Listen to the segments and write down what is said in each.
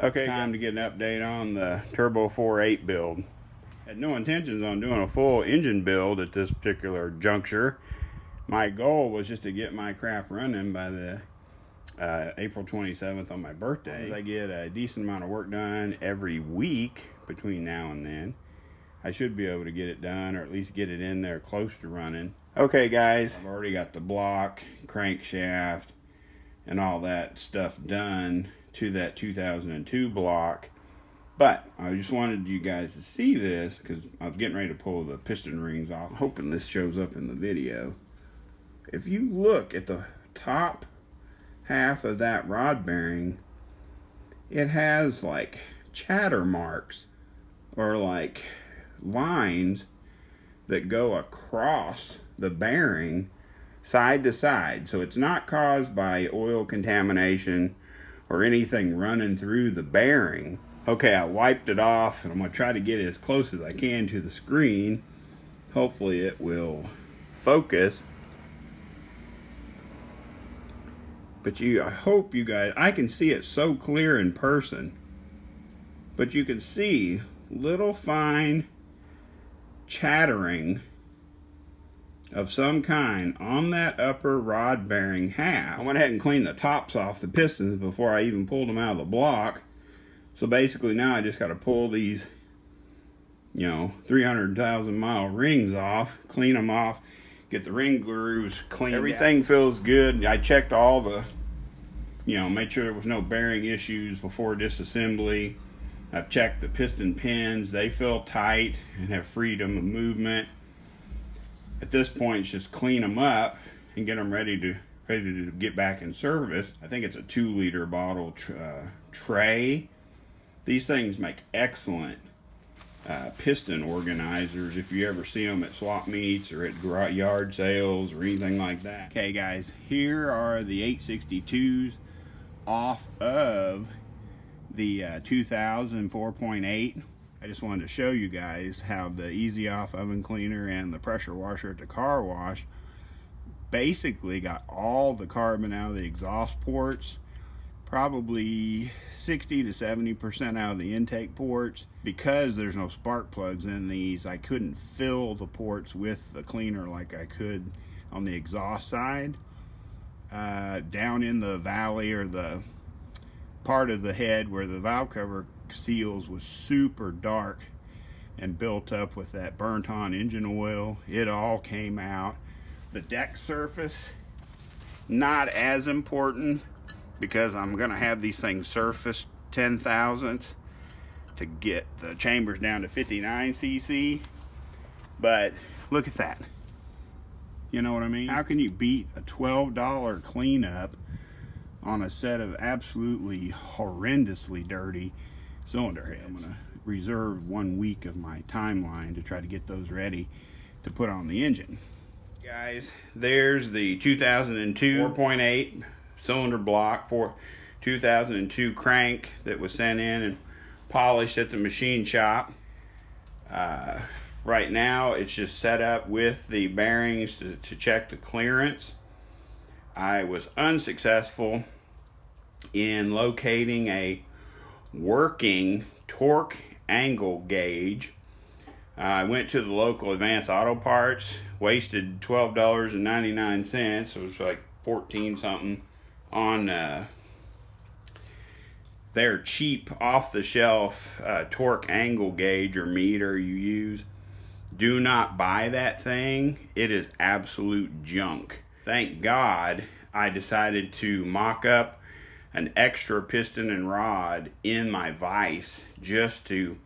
Okay, time to get an update on the Turbo 4.8 build. I had no intentions on doing a full engine build at this particular juncture. My goal was just to get my crap running by the April 27th on my birthday. I get a decent amount of work done every week between now and then. I should be able to get it done, or at least get it in there close to running. Okay guys, I've already got the block, crankshaft, and all that stuff done to that 2002 block, but I just wanted you guys to see this because I was getting ready to pull the piston rings off, hoping this shows up in the video. If you look at the top half of that rod bearing, it has like chatter marks or like lines that go across the bearing side to side. So it's not caused by oil contamination or anything running through the bearing. Okay, I wiped it off and I'm gonna try to get it as close as I can to the screen. Hopefully it will focus. But I hope you guys, I can see it so clear in person, but you can see little fine chattering of some kind on that upper rod bearing half. I went ahead and cleaned the tops off the pistons before I even pulled them out of the block. So basically now I just got to pull these, you know, 300,000 mile rings off, clean them off, get the ring grooves cleaned. Everything feels good. I checked all the, you know, made sure there was no bearing issues before disassembly. I've checked the piston pins. They feel tight and have freedom of movement. At this point, it's just clean them up and get them ready to get back in service. I think it's a 2-liter bottle tray. These things make excellent piston organizers if you ever see them at swap meets or at yard sales or anything like that. Okay guys, here are the 862s off of the 2000 4.8. I just wanted to show you guys how the easy off oven cleaner and the pressure washer at the car wash basically got all the carbon out of the exhaust ports, probably 60 to 70% out of the intake ports. Because there's no spark plugs in these, I couldn't fill the ports with the cleaner like I could on the exhaust side. Down in the valley, or the part of the head where the valve cover seals, was super dark and built up with that burnt on engine oil. It all came out. The deck surface, not as important, because I'm gonna have these things surfaced 10 thousandths to get the chambers down to 59 cc. But look at that, you know what I mean? How can you beat a $12 cleanup on a set of absolutely horrendously dirty cylinder heads? I'm gonna reserve 1 week of my timeline to try to get those ready to put on the engine. Guys, there's the 2002 4.8 cylinder block for 2002 crank that was sent in and polished at the machine shop. Right now it's just set up with the bearings to check the clearance. I was unsuccessful in locating a working torque angle gauge. I went to the local Advance Auto Parts, wasted $12.99, so it was like 14 something, on their cheap off-the-shelf torque angle gauge or meter you use. Do not buy that thing. It is absolute junk. Thank God I decided to mock up an extra piston and rod in my vise just to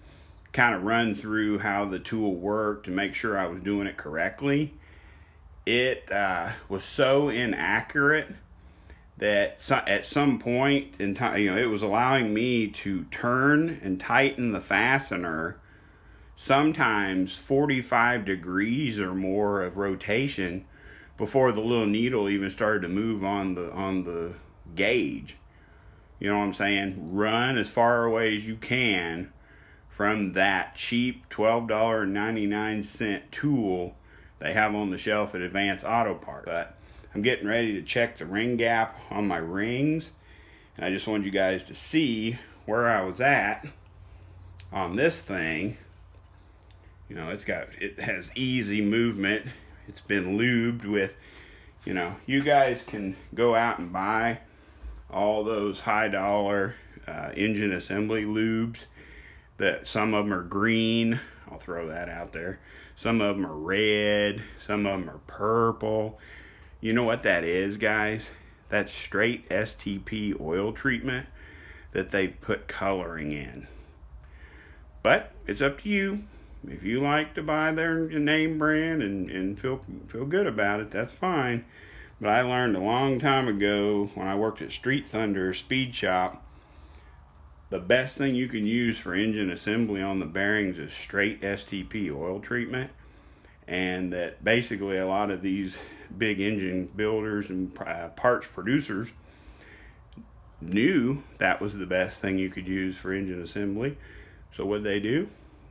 kind of run through how the tool worked to make sure I was doing it correctly. It was so inaccurate that at some point in time, you know, it was allowing me to turn and tighten the fastener sometimes 45 degrees or more of rotation before the little needle even started to move on the gauge. You know what I'm saying? Run as far away as you can from that cheap $12.99 tool they have on the shelf at Advance Auto Parts. But I'm getting ready to check the ring gap on my rings, and I just wanted you guys to see where I was at on this thing, you know, it has easy movement. It's been lubed with, you know, you guys can go out and buy all those high dollar engine assembly lubes. That some of them are green, I'll throw that out there. Some of them are red, some of them are purple. You know what that is, guys? That's straight STP oil treatment that they've put coloring in. But it's up to you. If you like to buy their name brand and feel good about it, that's fine. But I learned a long time ago when I worked at Street Thunder Speed Shop, the best thing you can use for engine assembly on the bearings is straight STP oil treatment. And that basically a lot of these big engine builders and parts producers knew that was the best thing you could use for engine assembly. So what they do?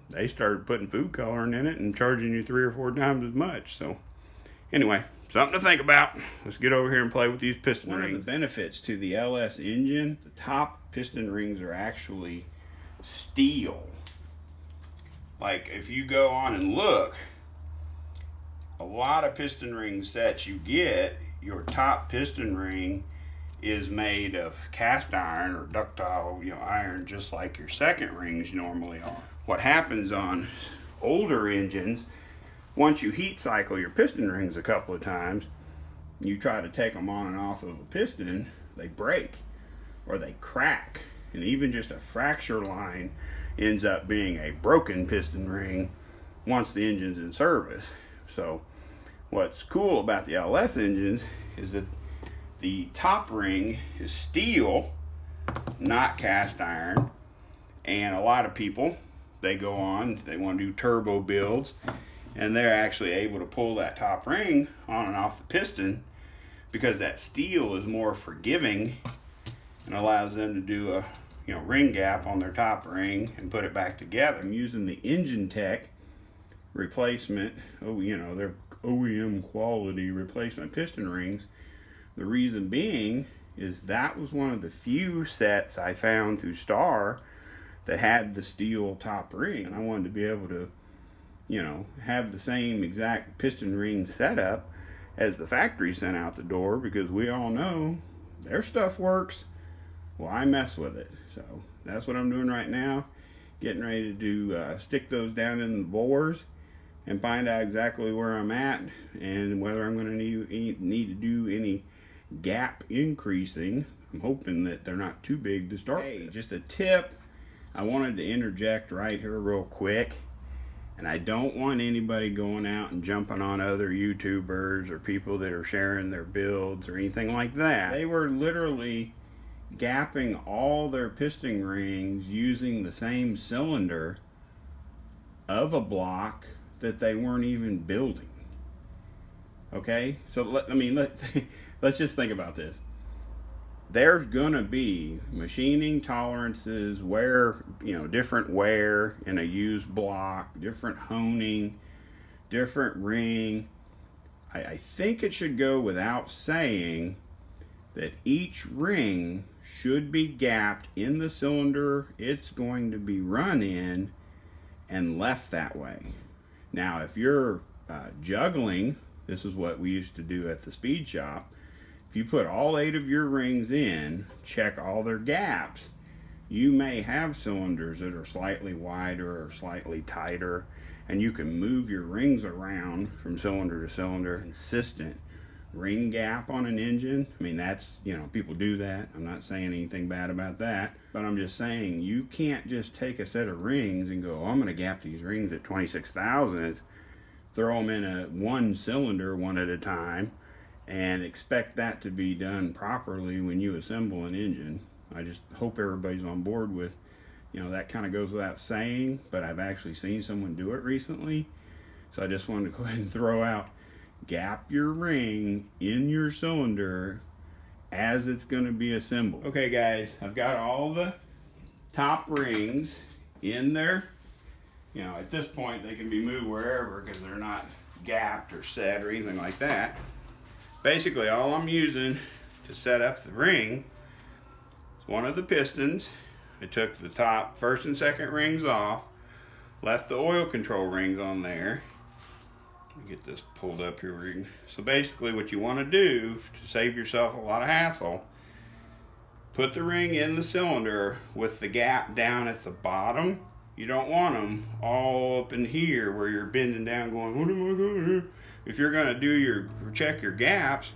They started putting food coloring in it and charging you 3 or 4 times as much. So anyway, something to think about. Let's get over here and play with these piston rings. One of the benefits to the LS engine, the top piston rings are actually steel. Like if you go on and look, a lot of piston rings that you get, your top piston ring is made of cast iron or ductile, you know, iron, just like your second rings normally are. What happens on older engines, once you heat cycle your piston rings a couple of times, you try to take them on and off of a piston, they break or they crack. And even just a fracture line ends up being a broken piston ring once the engine's in service. So what's cool about the LS engines is that the top ring is steel, not cast iron. And a lot of people, they go on, they want to do turbo builds, and they're actually able to pull that top ring on and off the piston because that steel is more forgiving and allows them to do a, you know, ring gap on their top ring and put it back together. I'm using the Engine Tech replacement, oh, you know, their OEM quality replacement piston rings. The reason being is that was one of the few sets I found through Star that had the steel top ring, and I wanted to be able to, you know, have the same exact piston ring setup as the factory sent out the door, because we all know their stuff works. Well, I mess with it. So that's what I'm doing right now, getting ready to do, stick those down in the bores and find out exactly where I'm at and whether I'm going to need to do any gap increasing. I'm hoping that they're not too big to start. Hey, just a tip I wanted to interject right here real quick. And I don't want anybody going out and jumping on other YouTubers or people that are sharing their builds or anything like that. They were literally gapping all their piston rings using the same cylinder of a block that they weren't even building. Okay? So, let's just think about this. There's going to be machining tolerances, wear, you know, different wear in a used block, different honing, different ring. I think it should go without saying that each ring should be gapped in the cylinder it's going to be run in and left that way. Now, if you're juggling, this is what we used to do at the speed shop. If you put all 8 of your rings in, check all their gaps, you may have cylinders that are slightly wider or slightly tighter, and you can move your rings around from cylinder to cylinder. Consistent ring gap on an engine, I mean, that's, you know, people do that. I'm not saying anything bad about that, but I'm just saying you can't just take a set of rings and go, oh, I'm going to gap these rings at 26 thousandths, throw them in a one cylinder one at a time, and expect that to be done properly when you assemble an engine. I just hope everybody's on board with, you know, that kind of goes without saying, but I've actually seen someone do it recently. So I just wanted to go ahead and throw out, gap your ring in your cylinder as it's going to be assembled. Okay guys, I've got all the top rings in there. You know, at this point they can be moved wherever because they're not gapped or set or anything like that. Basically, all I'm using to set up the ring is one of the pistons. I took the top first and second rings off, left the oil control rings on there. Let me get this pulled up here. So basically what you want to do to save yourself a lot of hassle, put the ring in the cylinder with the gap down at the bottom. You don't want them all up in here where you're bending down going, what am I going to do? If you're going to do your, check your gaps,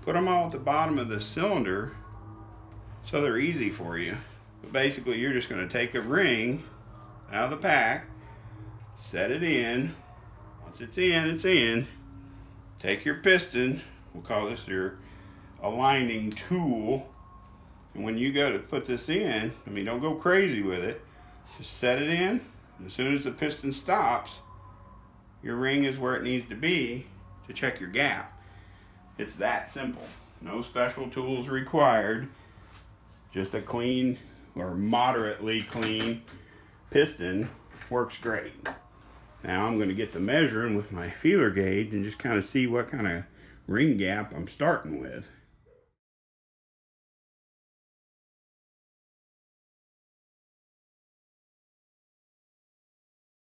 put them all at the bottom of the cylinder so they're easy for you. But basically you're just going to take a ring out of the pack, set it in. Once it's in, it's in. Take your piston, we'll call this your aligning tool. And when you go to put this in, I mean, don't go crazy with it. Just set it in. And as soon as the piston stops, your ring is where it needs to be to check your gap. It's that simple. No special tools required. Just a clean or moderately clean piston works great. Now I'm going to get to measuring with my feeler gauge and just kind of see what kind of ring gap I'm starting with.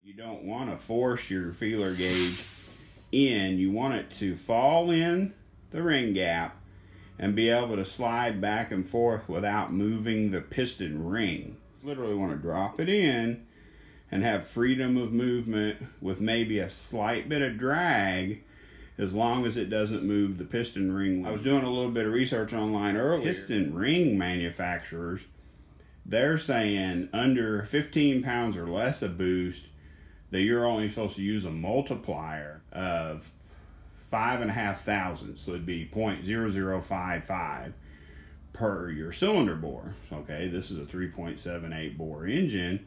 You don't want to force your feeler gauge in. You want it to fall in the ring gap and be able to slide back and forth without moving the piston ring. Literally want to drop it in and have freedom of movement with maybe a slight bit of drag as long as it doesn't move the piston ring. I was doing a little bit of research online earlier. Piston ring manufacturers, they're saying under 15 pounds or less of boost, that you're only supposed to use a multiplier of 5.5 thousandths, so it'd be 0.0055 per your cylinder bore. Okay, this is a 3.78 bore engine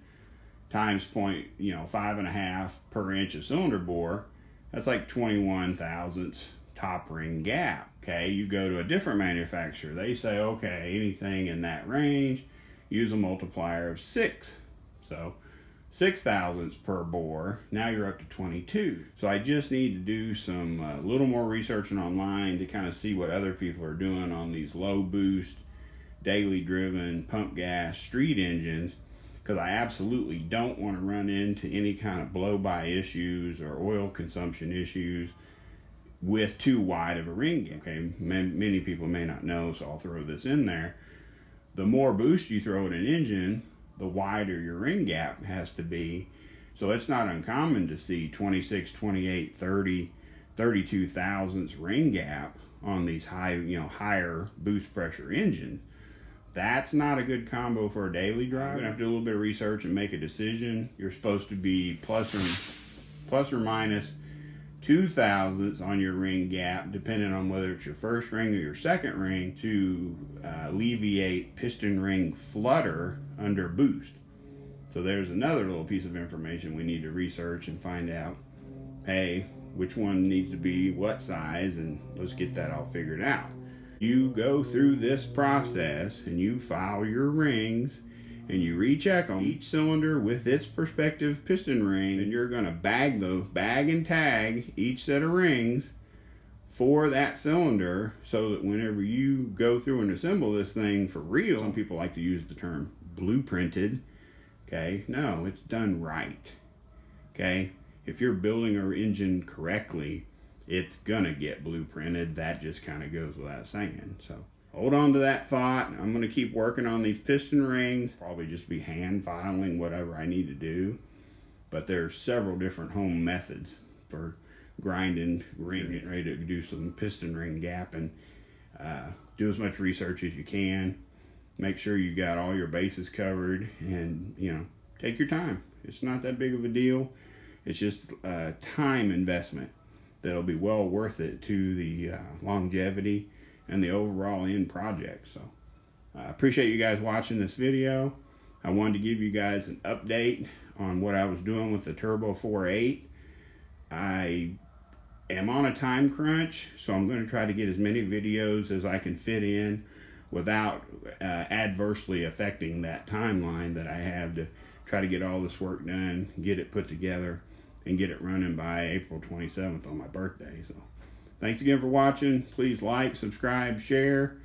times 5.5 per inch of cylinder bore. That's like 21 thousandths top ring gap. Okay, you go to a different manufacturer, they say, okay, anything in that range, use a multiplier of 6. So 6 thousandths per bore. Now you're up to 22. So I just need to do some little more researching online to kind of see what other people are doing on these low boost, daily driven, pump gas, street engines, because I absolutely don't want to run into any kind of blow by issues or oil consumption issues with too wide of a ring gap. Okay, many people may not know, so I'll throw this in there. The more boost you throw at an engine, the wider your ring gap has to be. So it's not uncommon to see 26, 28, 30, 32 thousandths ring gap on these high, higher boost pressure engines. That's not a good combo for a daily drive. You're gonna have to do a little bit of research and make a decision. You're supposed to be plus or minus 2 thousandths on your ring gap, depending on whether it's your first ring or your second ring, to alleviate piston ring flutter under boost. So there's another little piece of information we need to research and find out, hey, which one needs to be what size, and let's get that all figured out. You go through this process and you file your rings and you recheck them, each cylinder with its perspective piston ring, and you're gonna bag and tag each set of rings for that cylinder so that whenever you go through and assemble this thing for real, some people like to use the term blueprinted, okay? No, it's done right, okay? If you're building an engine correctly, it's gonna get blueprinted. That just kind of goes without saying, so. Hold on to that thought. I'm going to keep working on these piston rings. Probably just be hand filing whatever I need to do. But there's several different home methods for grinding ring. Getting ready to do some piston ring gapping. Do as much research as you can. Make sure you got all your bases covered, and take your time. It's not that big of a deal. It's just a time investment that'll be well worth it to the longevity and the overall end project. So I appreciate you guys watching this video. I wanted to give you guys an update on what I was doing with the Turbo 4.8. I am on a time crunch, so I'm going to try to get as many videos as I can fit in without adversely affecting that timeline that I have to try to get all this work done, get it put together, and get it running by April 27th on my birthday. So thanks again for watching. Please like, subscribe, share.